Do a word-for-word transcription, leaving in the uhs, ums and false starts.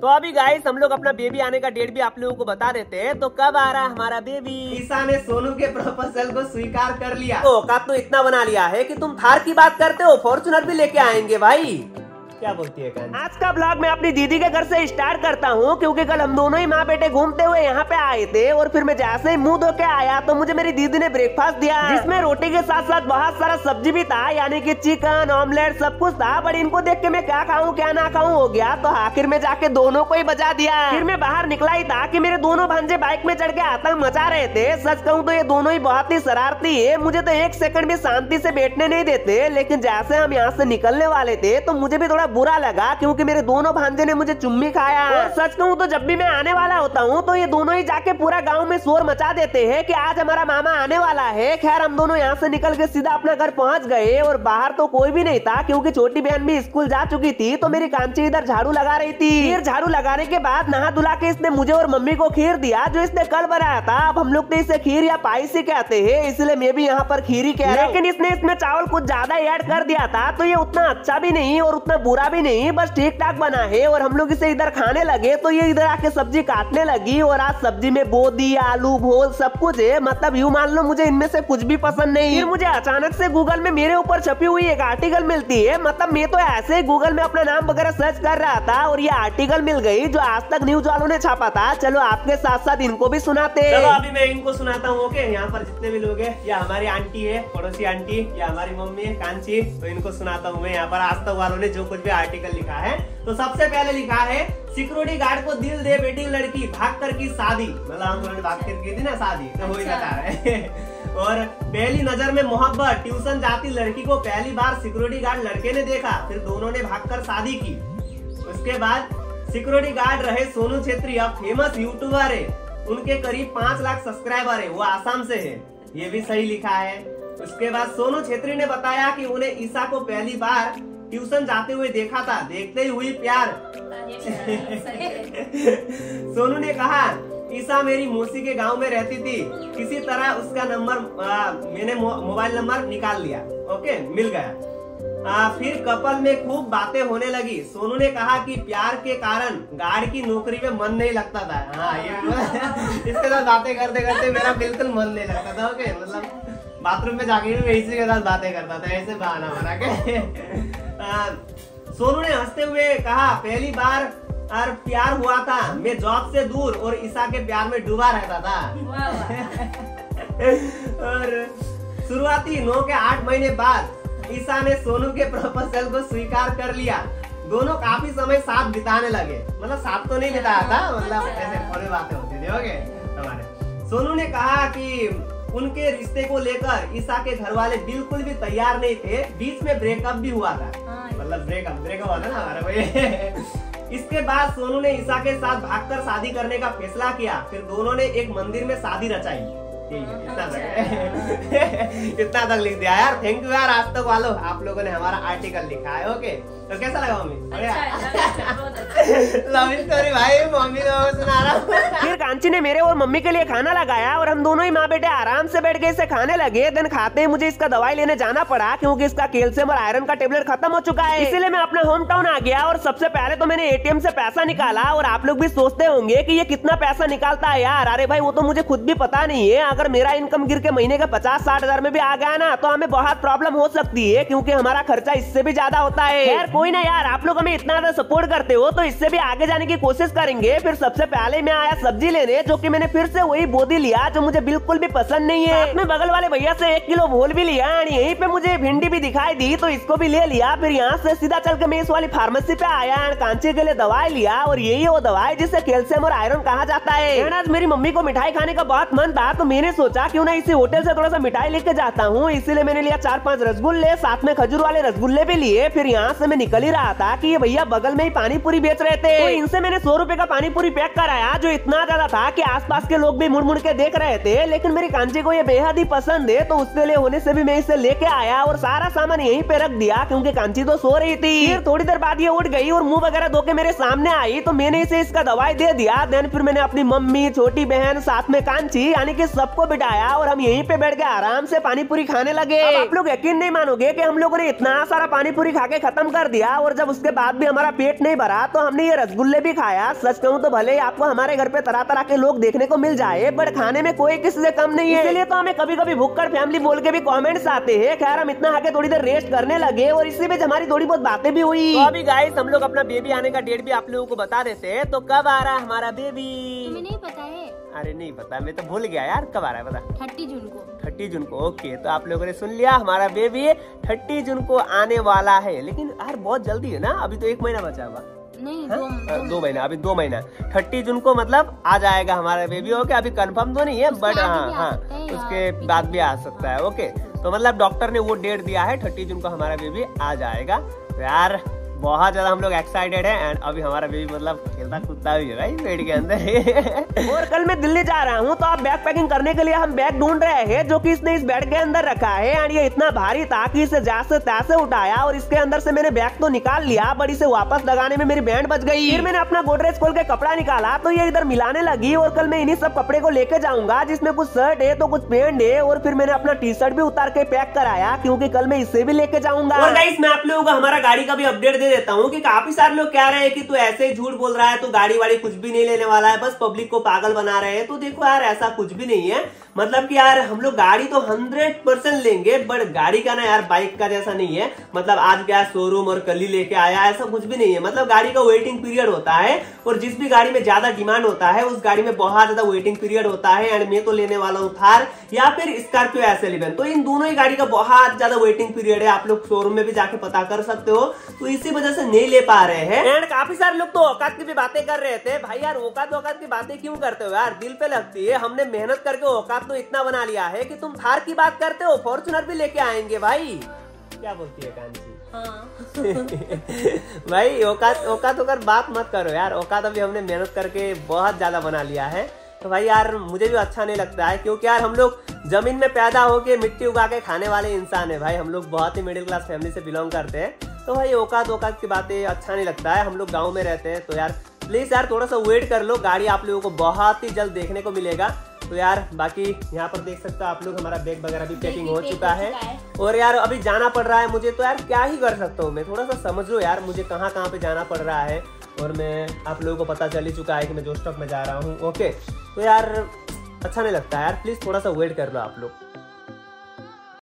तो अभी गाइस हम लोग अपना बेबी आने का डेट भी आप लोगों को बता देते हैं। तो कब आ रहा है हमारा बेबी? ईशा ने सोनू के प्रपोजल को स्वीकार कर लिया। तो औकात तो इतना बना लिया है कि तुम थार की बात करते हो, फॉर्चुनर भी लेके आएंगे भाई, क्या बोलती है कहानी? आज का ब्लॉग मैं अपनी दीदी के घर से स्टार्ट करता हूँ क्योंकि कल हम दोनों ही माँ बेटे घूमते हुए यहाँ पे आए थे और फिर मैं जहाँ से मुँह धो के आया तो मुझे मेरी दीदी ने ब्रेकफास्ट दिया जिसमें रोटी के साथ साथ बहुत सारा सब्जी भी था, यानी कि चिकन ऑमलेट सब कुछ था। बट इनको देख के मैं क्या खाऊं क्या ना खाऊं हो गया, तो आखिर में जाके दोनों को ही बजा दिया। फिर मैं बाहर निकला ही था कि मेरे दोनों भांजे बाइक में चढ़ के आतंक मचा रहे थे। सच कहूँ तो ये दोनों ही बहुत ही शरारती है, मुझे तो एक सेकंड भी शांति से बैठने नहीं देते। लेकिन जैसे हम यहाँ से निकलने वाले थे तो मुझे भी थोड़ा बुरा लगा क्योंकि मेरे दोनों भांजे ने मुझे चुम्मी खाया। और सच कहूँ तो जब भी मैं आने वाला होता हूँ तो ये दोनों ही जाके पूरा गांव में शोर मचा देते हैं कि आज हमारा मामा आने वाला है। खैर हम दोनों यहाँ से निकल के सीधा अपना घर पहुँच गए और बाहर तो कोई भी नहीं था क्योंकि छोटी बहन भी स्कूल जा चुकी थी। तो मेरी कांची इधर झाड़ू लगा रही थी। फिर झाड़ू लगाने के बाद नहा धुला के इसने मुझे और मम्मी को खीर दिया जो इसने कल बनाया था। अब हम लोग तो इसे खीर या पाइसी कहते हैं, इसलिए मैं भी यहाँ पर खीरी कह रहा हूँ। लेकिन इसने इसमें चावल कुछ ज्यादा ऐड कर दिया था तो ये उतना अच्छा भी नहीं और उतना बुरा भी नहीं, बस ठीक ठाक बना है। और हम लोग इसे इधर खाने लगे तो ये इधर आके सब्जी काटने लगी और आज सब्जी में बोदी आलू भोल सब कुछ है, मतलब यूँ मान लो मुझे इनमें से कुछ भी पसंद नहीं। फिर मुझे अचानक से गूगल में मेरे ऊपर छपी हुई एक आर्टिकल मिलती है, मतलब मैं तो ऐसे ही गूगल में अपना नाम वगैरह सर्च कर रहा था और ये आर्टिकल मिल गई जो आज तक न्यूज वालों ने छापा था। चलो आपके साथ साथ इनको भी सुनाते। चलो अभी मैं इनको सुनाता हूँ। ओके, यहाँ पर जितने भी लोग है या हमारी आंटी है, पड़ोसी आंटी, या हमारी मम्मी है कांची, तो इनको सुनाता हूँ मैं यहाँ पर आज तक वालों ने जो कुछ भी आर्टिकल लिखा है। तो सबसे पहले लिखा है सिक्योरिटी गार्ड को दिल दे बेटी लड़की, भागकर की शादी, मतलब हम लोगों ने भागकर की थी ना शादी, तो वही बता रहे। और पहली नजर में मोहब्बत, ट्यूशन जाती लड़की को पहली बार सिक्योरिटी गार्ड लड़के ने देखा, फिर दोनों ने भागकर शादी की। उसके बाद सिक्योरिटी गार्ड रहे सोनू छेत्री अब फेमस यूट्यूबर है, उनके करीब पांच लाख सब्सक्राइबर है, वो आसाम से है, ये भी सही लिखा है। उसके बाद सोनू छेत्री ने बताया कि उन्हें ईशा को पहली बार ट्यूशन जाते हुए देखा था, देखते ही हुई प्यार। सोनू ने कहा ईशा मेरी मौसी के गांव में रहती थी, किसी तरह उसका नंबर आ, मैंने मो, मोबाइल नंबर निकाल लिया। ओके, मिल गया। आ, फिर कपल में खूब बातें होने लगी। सोनू ने कहा कि प्यार के कारण गार्ड की नौकरी में मन नहीं लगता था। हाँ, ये इसके साथ बातें करते करते मेरा बिल्कुल मन नहीं लगता था। ओके, मतलब बाथरूम में जाके भी मैं इसी के साथ बातें करता था, ऐसे बहाना बना के। सोनू ने हंसते हुए कहा पहली बार और प्यार हुआ था, मैं जॉब से दूर और ईशा के प्यार में डूबा रहता था। और शुरुआती नौ के आठ महीने बाद ईशा ने सोनू के प्रपोजल को स्वीकार कर लिया। दोनों काफी समय साथ बिताने लगे, मतलब साथ तो नहीं बिताया था, मतलब ऐसे फनी बातें होती थी। ओके, हमारे सोनू ने कहा कि उनके रिश्ते को लेकर ईशा के घर वाले बिल्कुल भी तैयार नहीं थे, बीच में ब्रेकअप भी हुआ था, मतलब ब्रेकअप ब्रेकअप हुआ था ना हमारा भाई। इसके बाद सोनू ने ईशा के साथ भागकर शादी करने का फैसला किया, फिर दोनों ने एक मंदिर में शादी रचाई। ठीक है, इतना तक इतना तक लिख दिया यार। थैंक यू यार आज तक वालों, आप लोगों ने हमारा आर्टिकल लिखा है। ओके, तो कैसा लगा मम्मी? लव स्टोरी भाई, मम्मी लोगों को सुना रहा हूँ। फिर कांची ने मेरे और मम्मी के लिए खाना लगाया और हम दोनों ही माँ बेटे आराम से बैठ के इसे खाने लगे। दिन खाते ही मुझे इसका दवाई लेने जाना पड़ा क्योंकि इसका कैल्शियम और आयरन का टेबलेट खत्म हो चुका है, इसीलिए मैं अपना होम टाउन आ गया। और सबसे पहले तो मैंने एटीएम से पैसा निकाला और आप लोग भी सोचते होंगे की ये कितना पैसा निकालता है यार। अरे भाई, वो तो मुझे खुद भी पता नहीं है। अगर मेरा इनकम गिर के महीने का पचास साठ हजार में भी आ गया ना तो हमें बहुत प्रॉब्लम हो सकती है क्योंकि हमारा खर्चा इससे भी ज्यादा होता है। कोई ना यार, आप लोग हमें इतना ज्यादा सपोर्ट करते हो तो इससे भी आगे जाने की कोशिश करेंगे। फिर सबसे पहले मैं आया सब्जी लेने, जो कि मैंने फिर से वही बोदी लिया जो मुझे बिल्कुल भी पसंद नहीं है। मैं बगल वाले भैया से एक किलो भोल भी लिया और यहीं पे मुझे भिंडी भी दिखाई दी तो इसको भी ले लिया। फिर यहाँ से सीधा चल के मैं इस वाली फार्मेसी पे आया, कांची के लिए दवाई लिया और यही वो दवाई जिसे कैल्शियम और आयरन कहा जाता है। आज मेरी मम्मी को मिठाई खाने का बहुत मन था तो मैंने सोचा क्यों ना इसी होटल से थोड़ा सा मिठाई लेके जाता हूँ, इसीलिए मैंने लिया चार पाँच रसगुल्ले, साथ में खजूर वाले रसगुल्ले भी लिए। फिर यहाँ से निकल ही रहा था कि ये भैया बगल में ही पानी पूरी बेच रहे थे तो इनसे मैंने सौ रुपए का पानी पूरी पैक कराया जो इतना ज्यादा था कि आसपास के लोग भी मुड़ मुड़ के देख रहे थे। लेकिन मेरी कांची को ये बेहद ही पसंद है तो उसके लिए होने से भी मैं इसे लेके आया और सारा सामान यहीं पे रख दिया क्योंकि कांची तो सो रही थी। फिर थोड़ी देर बाद ये उठ गई और मुंह वगैरह धो के मेरे सामने आई तो मैंने इसे इसका दवाई दे दिया। देन फिर मैंने अपनी मम्मी, छोटी बहन, साथ में कांची, यानी कि सबको बिठाया और हम यहीं पे बैठ के आराम से पानी पूरी खाने लगे। आप लोग यकीन नहीं मानोगे की हम लोगों ने इतना सारा पानी पूरी खा के खत्म कर दिया और जब उसके बाद भी हमारा पेट नहीं भरा तो हमने ये रसगुल्ले भी खाया। सच कहूँ तो भले ही आपको हमारे घर पे तरह तरह के लोग देखने को मिल जाए बट खाने में कोई किसी से कम नहीं है, इसलिए तो हमें कभी कभी भुक्कड़ फैमिली बोल के भी कमेंट्स आते हैं। खैर हम इतना आके थोड़ी देर रेस्ट करने लगे और इसी में हमारी थोड़ी बहुत बातें भी हुई। तो अभी गाइस हम लोग अपना बेबी आने का डेट भी आप लोगों को बता देते हैं। तो कब आ रहा है हमारा बेबी? तुम्हें नहीं पता है? अरे नहीं पता, मैं तो भूल गया यार। कब आ रहा है पता? तीस जून को। तीस जून को, ओके। तो आप लोगों ने सुन लिया, हमारा बेबी तीस जून को आने वाला है। लेकिन यार बहुत जल्दी है ना, अभी तो एक महीना बचा हुआ। नहीं, दो, दो, दो महीना, अभी दो महीना। तीस जून को मतलब आ जाएगा हमारा बेबी। ओके, अभी कंफर्म तो नहीं है बट हाँ हाँ उसके बाद भी आ सकता है। ओके, तो मतलब डॉक्टर ने वो डेट दिया है, तीस जून को हमारा बेबी आ जाएगा। यार बहुत ज्यादा हम लोग एक्साइटेड है एंड अभी हमारा बेबी मतलब खेलता कूदता भी है भाई पेट के अंदर। और कल मैं दिल्ली जा रहा हूँ तो आप बैग पैकिंग करने के लिए हम बैग ढूंढ रहे हैं जो कि इसने इस बेड के अंदर रखा है एंड ये इतना भारी था कि इसे जैसे तैसे उठाया और इसके अंदर से मैंने बैग तो निकाल लिया बट इसे वापस लगाने में, में मेरी बैंड बच गई। फिर मैंने अपना गोदरेज खोल के कपड़ा निकाला तो ये इधर मिलाने लगी और कल मैं इन्हीं सब कपड़े को लेके जाऊंगा जिसमें कुछ शर्ट है तो कुछ पैंट है और फिर मैंने अपना टी शर्ट भी उतार के पैक कराया क्योंकि कल मैं इसे भी लेके जाऊंगा। और गाइस मैं आप लोगों को हमारा गाड़ी का भी अपडेट देता हूँ कि काफी सारे लोग कह रहे हैं कि तू ऐसे ही झूठ बोल रहा है, तो गाड़ी वाड़ी कुछ भी नहीं लेने वाला है, बस पब्लिक को पागल बना रहे हैं। तो देखो यार ऐसा कुछ भी नहीं है, मतलब कि यार हम लोग गाड़ी तो सौ परसेंट लेंगे बट गाड़ी का ना यार बाइक का जैसा नहीं है, मतलब आज गया शोरूम और कल ही लेके आया, ऐसा कुछ भी नहीं है। मतलब गाड़ी का वेटिंग पीरियड होता है और जिस भी गाड़ी में ज्यादा डिमांड होता है उस गाड़ी में बहुत ज्यादा वेटिंग पीरियड होता है एंड मैं तो लेने वाला हूँ थार या फिर स्कॉर्पियो एस इलेवन। तो इन दोनों ही गाड़ी का बहुत ज्यादा वेटिंग पीरियड है, आप लोग शोरूम में भी जाके पता कर सकते हो, तो इसी वजह से नहीं ले पा रहे हैं। एंड काफी सारे लोग तो औकात की भी बातें कर रहे थे। भाई यार औकात औकात की बातें क्यों करते हो यार, दिल पे लगती है। हमने मेहनत करके औकात तो इतना बना लिया है कि तुम थार की बात करते हो, फॉर्च्यूनर भी लेके आएंगे भाई, क्या बोलती है कांची? हाँ। भाई औकात औकात होकर बात मत करो यार, औकात अभी हमने मेहनत करके बहुत ज्यादा बना लिया है। तो भाई यार मुझे भी अच्छा नहीं लगता है क्योंकि यार हम लोग जमीन में पैदा होके मिट्टी उगा के खाने वाले इंसान है भाई, हम लोग बहुत ही मिडिल क्लास फैमिली से बिलोंग करते हैं। तो भाई औकात औकात की बातें अच्छा नहीं लगता है, हम लोग गांव में रहते हैं। तो यार प्लीज यार थोड़ा सा वेट कर लो, गाड़ी आप लोगों को बहुत ही जल्द देखने को मिलेगा। तो यार बाकी यहाँ पर देख सकते हो आप लोग हमारा बैग वगैरह भी पैकिंग हो चुका है और यार अभी जाना पड़ रहा है मुझे, तो यार क्या ही कर सकता हूँ मैं। थोड़ा सा समझ लो यार मुझे कहाँ कहाँ पे जाना पड़ रहा है और मैं आप लोगों को पता चल ही चुका है कि मैं जोस्टॉक में जा रहा हूँ। ओके, तो यार अच्छा नहीं लगता है यार, प्लीज थोड़ा सा वेट कर लो आप लोग।